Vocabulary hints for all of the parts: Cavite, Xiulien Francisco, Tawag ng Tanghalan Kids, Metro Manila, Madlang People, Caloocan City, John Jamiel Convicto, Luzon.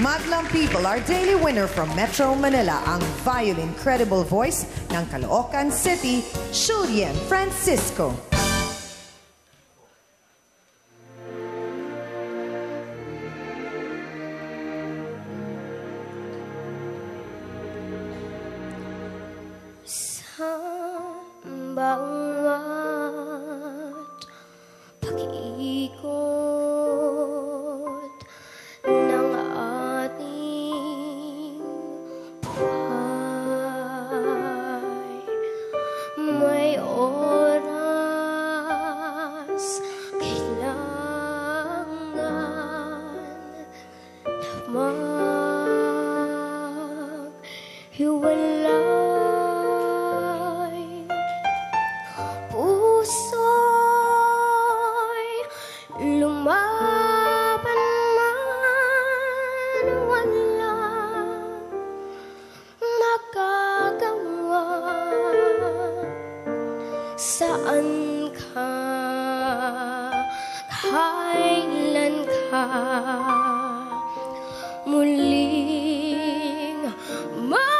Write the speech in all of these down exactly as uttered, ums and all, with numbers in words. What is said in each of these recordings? Madlang People, our daily winner from Metro Manila, ang violin credible voice ng Caloocan City, Xiulien Francisco. Saan bawat pag-iikot ng ating buhay, may oras kailangan na maghiwalay. Saan ka, kailan ka, muling mahal?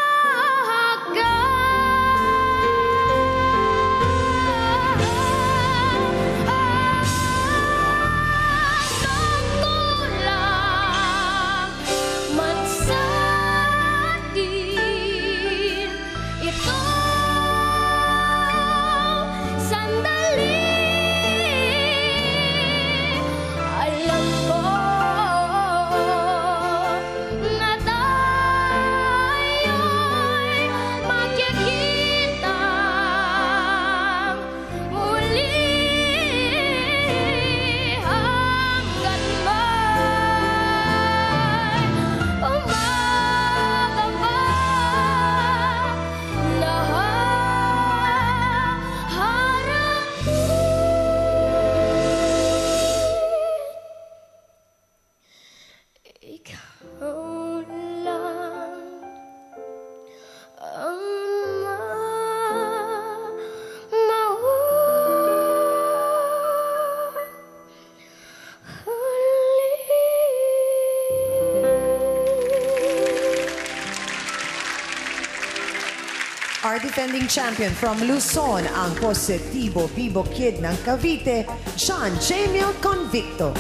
Our defending champion from Luzon, ang Positibo Bibo Kid ng Cavite, John Jamiel Convicto.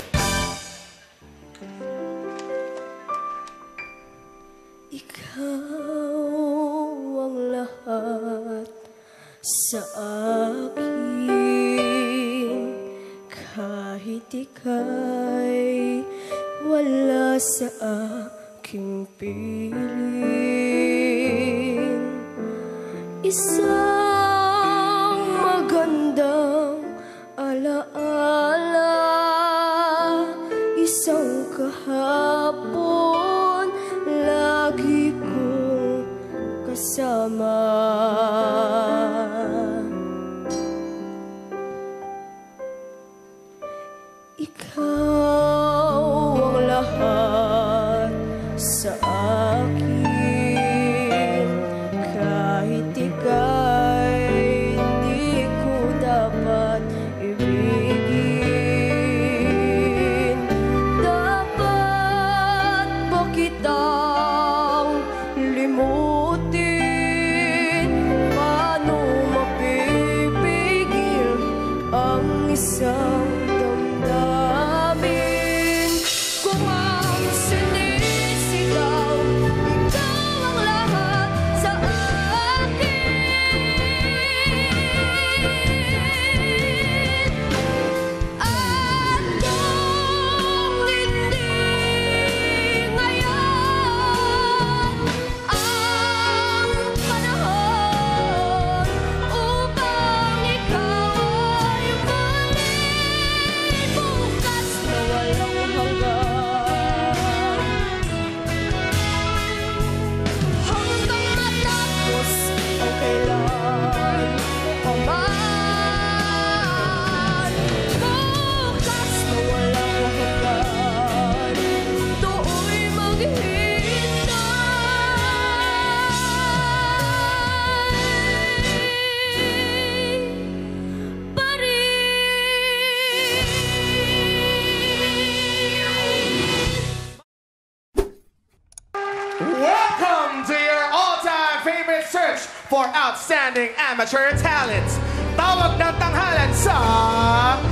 Ikaw ang lahat sa akin, kahit ika'y wala sa aking piling. Isang magandang alaala, isang kahapon lagi kong kasama. Ikaw ang lahat sa akin, kahit ika'y for outstanding amateur talents. Tawag ng Tanghalan sa...